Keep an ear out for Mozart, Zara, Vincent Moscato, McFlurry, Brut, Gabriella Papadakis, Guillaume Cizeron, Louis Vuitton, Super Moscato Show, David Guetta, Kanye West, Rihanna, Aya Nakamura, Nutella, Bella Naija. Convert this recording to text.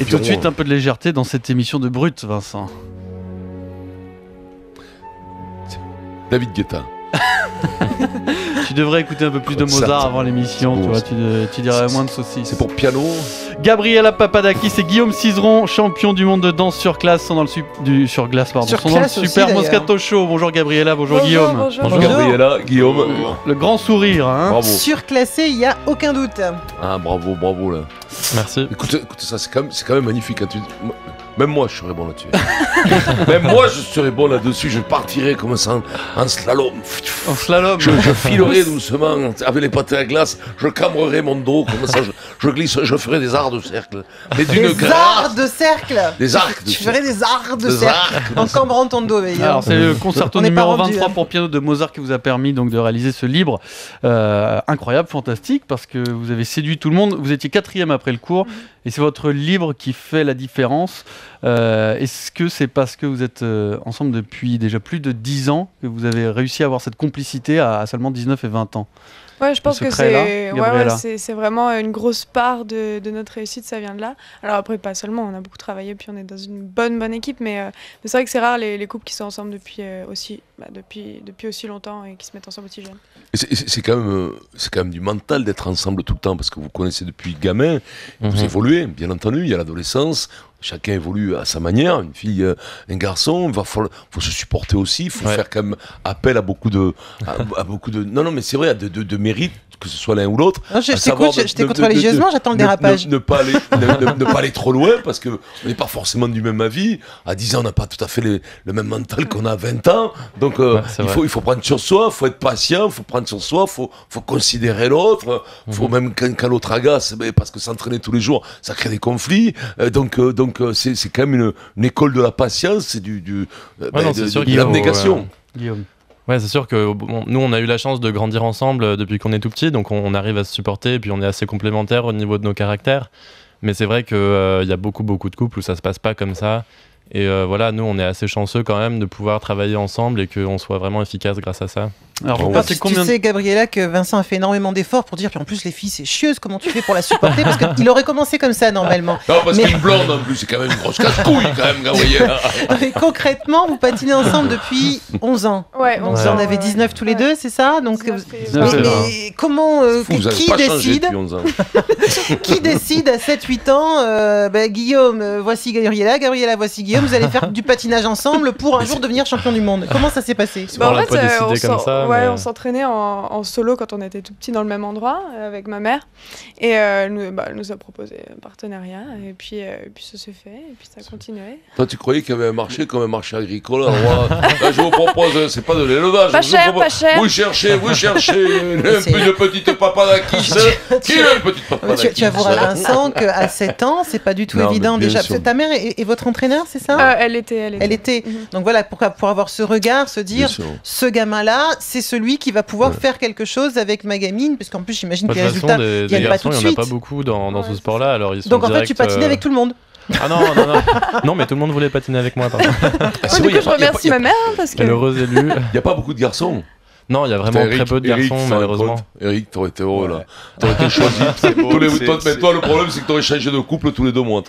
Et tout de suite, un peu de légèreté dans cette émission de Brut, Vincent. David Guetta. Tu devrais écouter un peu plus de Mozart avant l'émission, tu vois, tu dirais moins de saucisses. C'est pour piano. Gabriella Papadakis et Guillaume Cizeron, champions du monde de danse sur glace, sont dans le Super Moscato Show. Bonjour Gabriella, bonjour Guillaume. Bonjour Gabriella, Guillaume. Le grand sourire, hein. Bravo. Surclassé, il n'y a aucun doute. Ah bravo, bravo là. Merci. Écoute ça, c'est quand même magnifique. Hein, même moi, je serais bon là-dessus. Même moi, je serais bon là-dessus. Je partirais comme ça en slalom. En slalom. Je filerais doucement avec les patins à glace. Je cambrerais mon dos comme ça. Je glisse. Je ferais des arts de cercle. Mais d'une grâce. Des arts de cercle. Des arcs. Tu ferais des arts de cercle. En cambrant ton dos. Alors, c'est le concerto numéro 23 pour piano de Mozart qui vous a permis donc de réaliser ce livre incroyable, fantastique, parce que vous avez séduit tout le monde. Vous étiez 4e après le cours. Et c'est votre livre qui fait la différence. Est-ce que c'est parce que vous êtes ensemble depuis déjà plus de 10 ans que vous avez réussi à avoir cette complicité à seulement 19 et 20 ans? Ouais, je pense que c'est vraiment une grosse part de notre réussite, ça vient de là. Alors après, pas seulement, on a beaucoup travaillé, puis on est dans une bonne équipe, mais c'est vrai que c'est rare les couples qui sont ensemble depuis aussi longtemps et qui se mettent ensemble aussi jeunes. C'est quand même du mental d'être ensemble tout le temps, parce que vous connaissez depuis gamin, vous évoluez, bien entendu, il y a l'adolescence, chacun évolue à sa manière, une fille, un garçon, il faut se supporter aussi, il faut faire quand même appel à beaucoup de... Non, mais c'est vrai, de mérite, que ce soit l'un ou l'autre. Je t'écoute religieusement, j'attends le dérapage. Ne pas aller trop loin, parce qu'on n'est pas forcément du même avis. À 10 ans, on n'a pas tout à fait le même mental qu'on a à 20 ans. Donc, il faut prendre sur soi, il faut être patient, il faut prendre sur soi, il faut considérer l'autre. Il faut même quand l'autre agace, parce que s'entraîner tous les jours, ça crée des conflits. Donc, c'est quand même une école de la patience, c'est de l'abnégation. Guillaume. Ouais, c'est sûr que nous, on a eu la chance de grandir ensemble depuis qu'on est tout petit, donc on arrive à se supporter, et puis on est assez complémentaires au niveau de nos caractères. Mais c'est vrai qu'il y a beaucoup de couples où ça se passe pas comme ça. Et voilà, nous, on est assez chanceux quand même de pouvoir travailler ensemble et qu'on soit vraiment efficace grâce à ça. Alors, tu sais, Gabriella, que Vincent a fait énormément d'efforts pour dire, puis en plus, les filles, c'est chieuse, comment tu fais pour la supporter? Parce qu'il aurait commencé comme ça, normalement. Non, parce qu'une blonde, en plus, c'est quand même une grosse casse-couille, quand même, Gabriella. Mais concrètement, vous patinez ensemble depuis 11 ans. Ouais, 11 ans. On avait 19 tous les deux, c'est ça? Donc, 19, mais comment... qui décide? Qui décide à 7-8 ans, Guillaume, voici Gabriella, Gabriella, voici Guillaume, vous allez faire du patinage ensemble pour un jour devenir champion du monde. Comment ça s'est passé? Bah, en fait, on s'entraînait en solo quand on était tout petit dans le même endroit avec ma mère. Et elle nous a proposé un partenariat. Et puis, ça s'est fait. Et puis ça a continué. Toi, tu croyais qu'il y avait un marché comme un marché agricole? Là, je vous propose, c'est pas de l'élevage. Pas cher, pas cher. Vous cherchez une petite Papadakis. Qui est une petite Papadakis? Tu avoueras, Vincent, qu'à 7 ans, c'est pas du tout évident déjà. Ta mère et votre entraîneur, c'est ça? Elle était. Donc voilà, pour avoir ce regard, se dire, ce gamin-là, c'est celui qui va pouvoir faire quelque chose avec ma gamine, parce qu'en plus, j'imagine que les résultats, il n'y a pas tout de suite. Il n'y en a pas beaucoup dans ce sport-là. Donc en fait, tu patinais avec tout le monde. Ah non. Non, mais tout le monde voulait patiner avec moi. Du coup, je remercie ma mère, parce que... Heureuse élue. Il n'y a pas beaucoup de garçons. Non, il y a vraiment très peu de garçons, malheureusement. Eric, t'aurais été heureux, là. T'aurais été choisi. Mais toi, le problème, c'est que t'aurais changé de couple tous les 2 mois.